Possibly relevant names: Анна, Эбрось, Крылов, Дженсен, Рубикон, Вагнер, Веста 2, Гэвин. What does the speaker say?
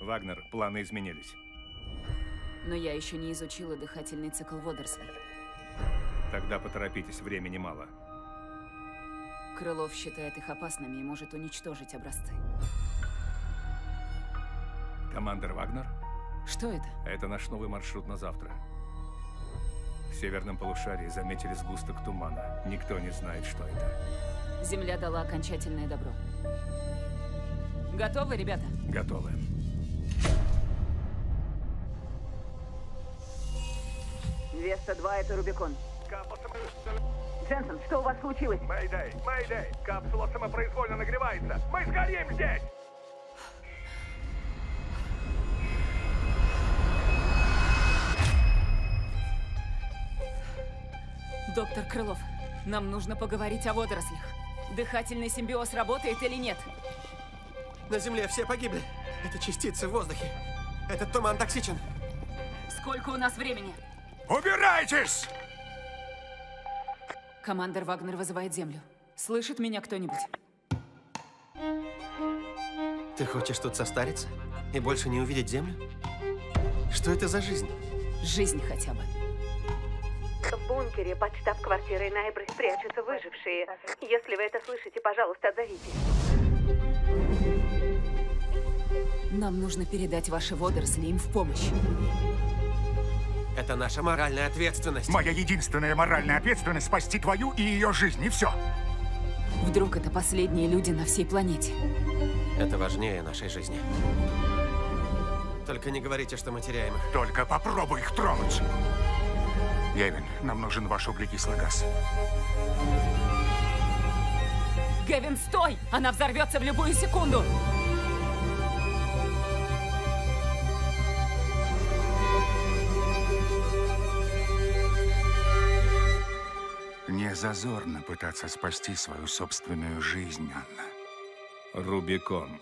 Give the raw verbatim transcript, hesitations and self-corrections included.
Вагнер, планы изменились. Но я еще не изучила дыхательный цикл водорослей. Тогда поторопитесь, времени мало. Крылов считает их опасными и может уничтожить образцы. Командир Вагнер? Что это? Это наш новый маршрут на завтра. В северном полушарии заметили сгусток тумана. Никто не знает, что это. Земля дала окончательное добро. Готовы, ребята? Готовы. Веста два, это Рубикон. Дженсен, что у вас случилось? Мэйдэй, мэйдэй, капсула самопроизвольно нагревается. Мы сгорим здесь! Доктор Крылов, нам нужно поговорить о водорослях. Дыхательный симбиоз работает или нет? На Земле все погибли. Это частицы в воздухе. Этот туман токсичен. Сколько у нас времени? Убирайтесь! Командир Вагнер вызывает Землю. Слышит меня кто-нибудь? Ты хочешь тут состариться и больше не увидеть Землю? Что это за жизнь? Жизнь хотя бы. В бункере под штаб-квартирой на Эбрось прячутся выжившие. Если вы это слышите, пожалуйста, отзовитесь. Нам нужно передать ваши водоросли им в помощь. Это наша моральная ответственность. Моя единственная моральная ответственность — спасти твою и ее жизнь, и все. Вдруг это последние люди на всей планете. Это важнее нашей жизни. Только не говорите, что мы теряем их. Только попробуй их тронуть. Гэвин, нам нужен ваш углекислый газ. Гэвин, стой! Она взорвется в любую секунду! Не зазорно пытаться спасти свою собственную жизнь, Анна. Рубикон.